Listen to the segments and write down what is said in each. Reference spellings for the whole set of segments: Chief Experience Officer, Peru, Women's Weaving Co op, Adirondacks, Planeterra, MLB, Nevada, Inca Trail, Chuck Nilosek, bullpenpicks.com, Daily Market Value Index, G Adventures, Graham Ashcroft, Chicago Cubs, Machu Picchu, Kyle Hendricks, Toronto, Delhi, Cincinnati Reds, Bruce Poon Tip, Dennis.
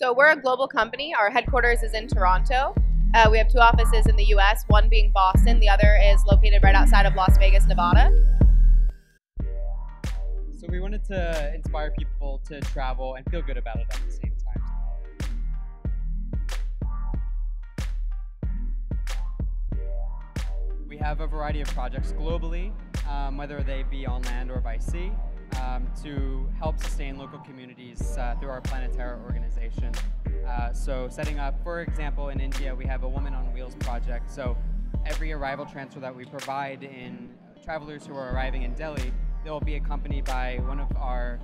So we're a global company. Our headquarters is in Toronto. We have two offices in the US, one being Boston, the other is located right outside of Las Vegas, Nevada. So we wanted to inspire people to travel and feel good about it at the same time. We have a variety of projects globally, whether they be on land or by sea, to help sustain local communities through our Planeterra organization. So setting up, for example, in India, we have a Woman on Wheels project. So every arrival transfer that we provide in travelers who are arriving in Delhi, they'll be accompanied by one of our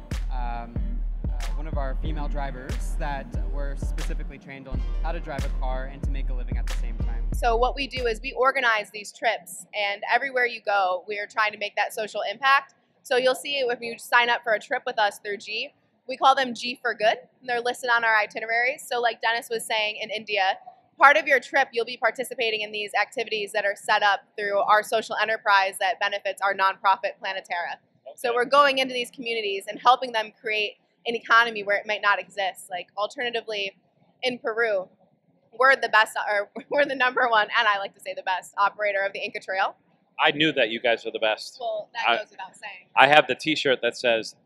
female drivers that were specifically trained on how to drive a car and to make a living at the same time. So what we do is we organize these trips, and everywhere you go, we are trying to make that social impact. So you'll see if you sign up for a trip with us through G, we call them G for Good, and they're listed on our itineraries. So like Dennis was saying in India, part of your trip, you'll be participating in these activities that are set up through our social enterprise that benefits our nonprofit Planeterra. Okay. So we're going into these communities and helping them create an economy where it might not exist. Like alternatively, in Peru, we're the #1, and I like to say the best operator of the Inca Trail. I knew that you guys were the best. Well, that goes without saying. I have the T-shirt that says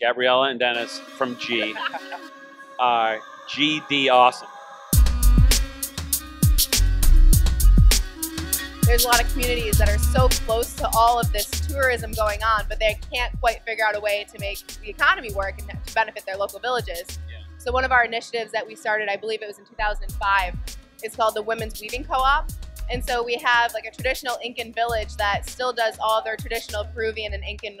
Gabriella and Dennis from G. GD Awesome. There's a lot of communities that are so close to all of this tourism going on, but they can't quite figure out a way to make the economy work and to benefit their local villages. Yeah. So one of our initiatives that we started, I believe it was in 2005, is called the Women's Weaving Co op. And so we have like a traditional Incan village that still does all their traditional Peruvian and Incan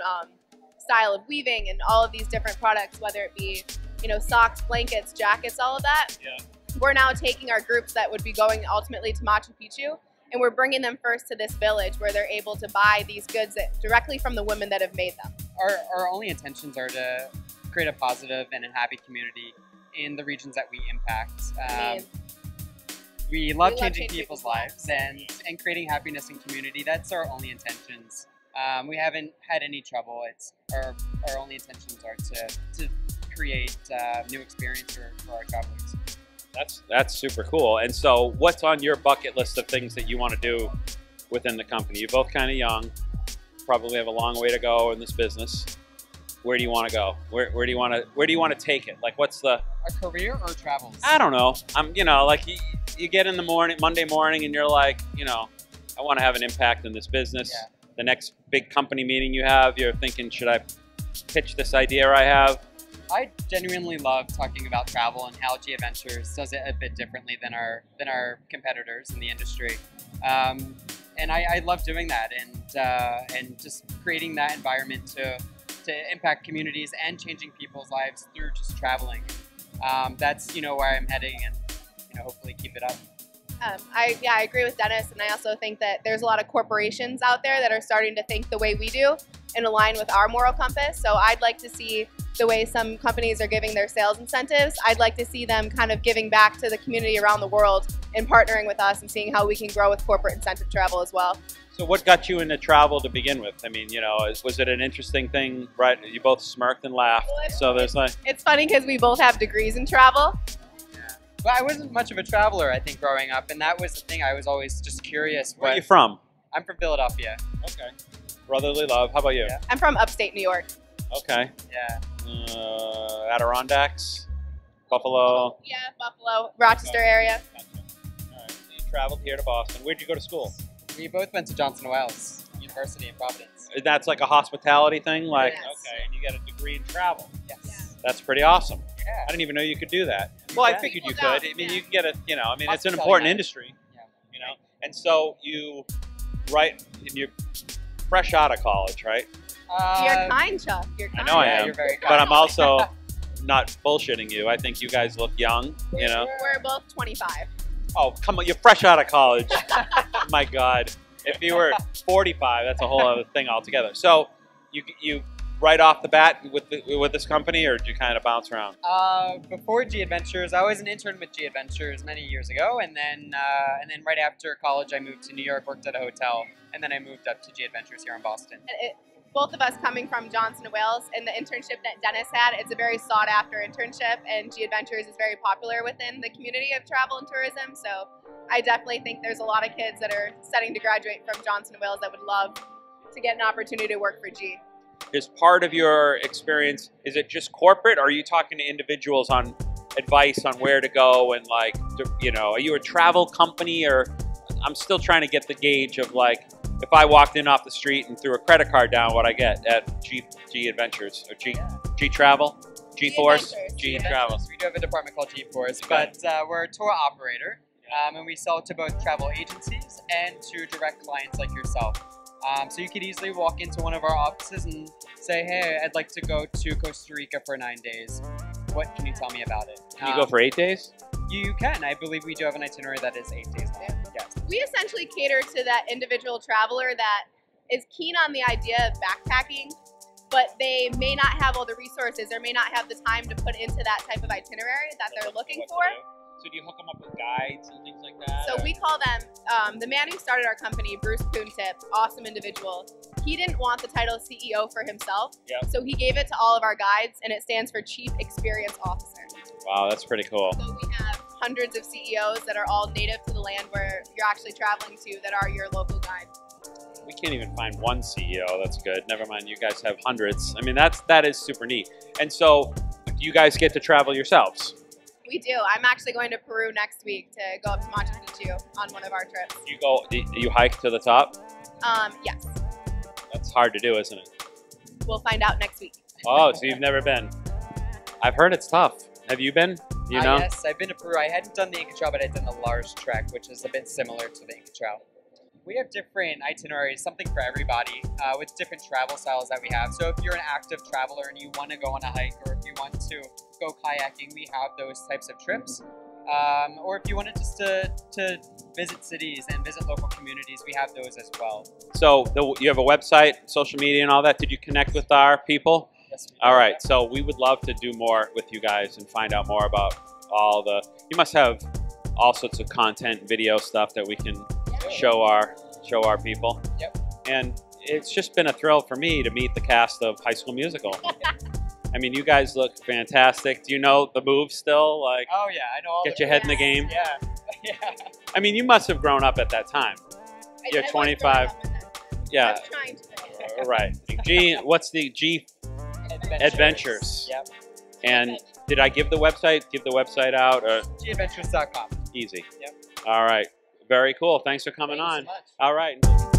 style of weaving and all of these different products, whether it be, you know, socks, blankets, jackets, all of that. Yeah. We're now taking our groups that would be going ultimately to Machu Picchu, and we're bringing them first to this village where they're able to buy these goods directly from the women that have made them. Our only intentions are to create a positive and a happy community in the regions that we impact. We love changing people's lives and creating happiness and community. That's our only intentions. We haven't had any trouble. It's our only intentions are to create new experience for our travelers. That's super cool. And so what's on your bucket list of things that you want to do within the company? You're both kind of young, probably have a long way to go in this business. Where do you want to go? Where do you want to take it? Like, what's the a career or travels? I don't know. I'm, you know, like you get in the morning, Monday morning, and you're like, you know, I want to have an impact in this business. Yeah. The next big company meeting you have, you're thinking, should I pitch this idea I have? I genuinely love talking about travel and how G Adventures does it a bit differently than our competitors in the industry, and I love doing that and just creating that environment to impact communities and changing people's lives through just traveling. That's, you know, where I'm heading, and, you know, hopefully keep it up. I agree with Dennis, and I also think that there's a lot of corporations out there that are starting to think the way we do and align with our moral compass. So I'd like to see the way some companies are giving their sales incentives. I'd like to see them kind of giving back to the community around the world and partnering with us and seeing how we can grow with corporate incentive travel as well. So what got you into travel to begin with? I mean, you know, was it an interesting thing, right? You both smirked and laughed. Well, so there's like... It's funny because we both have degrees in travel. Well, I wasn't much of a traveler, I think, growing up, and that was the thing. I was always just curious. Where are you from? I'm from Philadelphia. Okay. Brotherly love. How about you? Yeah. I'm from upstate New York. Okay. Yeah. Adirondacks? Buffalo? Yeah, Buffalo. Rochester area. Gotcha. All right. So you traveled here to Boston. Where'd you go to school? We both went to Johnson & Wales University in Providence. That's like a hospitality thing? Like, yes. Okay, and you got a degree in travel. Yes. Yeah. That's pretty awesome. Yeah. I didn't even know you could do that. Well, yeah. I figured you could. I mean, yeah. You can get a, you know, I mean, it's an important industry, yeah. You know. And so you, right, and you're fresh out of college, right? You're kind, Chuck. You're kind. I know I am, you're very kind. But I'm also not bullshitting you. I think you guys look young, you know. We're both 25. Oh, come on. You're fresh out of college. My God. If you were 45, that's a whole other thing altogether. So you right off the bat with this company, or did you kind of bounce around? Before G Adventures, I was an intern with G Adventures many years ago, and then right after college, I moved to New York, worked at a hotel, and then I moved up to G Adventures here in Boston. both of us coming from Johnson & Wales and the internship that Dennis had, it's a very sought after internship, and G Adventures is very popular within the community of travel and tourism. So I definitely think there's a lot of kids that are studying to graduate from Johnson & Wales that would love to get an opportunity to work for G. As part of your experience, is it just corporate, or are you talking to individuals on advice on where to go and, like, you know, are you a travel company? Or I'm still trying to get the gauge of, like, if I walked in off the street and threw a credit card down, what I get at G Adventures or G Travel, G Force, G Travel. We do have a department called G Force, but we're a tour operator, and we sell to both travel agencies and to direct clients like yourself. So you could easily walk into one of our offices and say, hey, I'd like to go to Costa Rica for 9 days. What can you tell me about it? Can you go for 8 days? You can. I believe we do have an itinerary that is 8 days long. Yes. We essentially cater to that individual traveler that is keen on the idea of backpacking, but they may not have all the resources or may not have the time to put into that type of itinerary that they're looking for. So do you hook them up with guides and things like that? So we call them, the man who started our company, Bruce Poon Tip, awesome individual. He didn't want the title CEO for himself, so he gave it to all of our guides, and it stands for Chief Experience Officer. Wow, that's pretty cool. So we have hundreds of CEOs that are all native to the land where you're actually traveling to that are your local guides. We can't even find one CEO, that's good. Never mind, you guys have hundreds. I mean, that is super neat. And so you guys get to travel yourselves? We do. I'm actually going to Peru next week to go up to Machu Picchu on one of our trips. Do you hike to the top? Yes. That's hard to do, isn't it? We'll find out next week. Oh, so you've never been. I've heard it's tough. Have you been? You know? Yes, I've been to Peru. I hadn't done the Inca Trail, but I'd done the Large Trek, which is a bit similar to the Inca Trail. We have different itineraries, something for everybody, with different travel styles that we have. So if you're an active traveler and you want to go on a hike, or if you want to go kayaking, we have those types of trips. Or if you wanted just to visit cities and visit local communities, we have those as well. So you have a website, social media and all that. Did you connect with our people? Yes, we do. All right. So we would love to do more with you guys and find out more about all the, you must have all sorts of content, video stuff that we can show our people. Yep. And it's just been a thrill for me to meet the cast of High School Musical. I mean, you guys look fantastic. Do you know the moves still? Like, oh yeah, I know all. Get your head in the game. Yeah, yeah. I mean, you must have grown up at that time. You're 25. Yeah. I'm trying to. Right. G. What's the G? Adventures. Yep. And did I give the website? Give the website out? GAdventures.com. Easy. Yep. All right. Very cool. Thanks for coming on. Thanks so much. All right.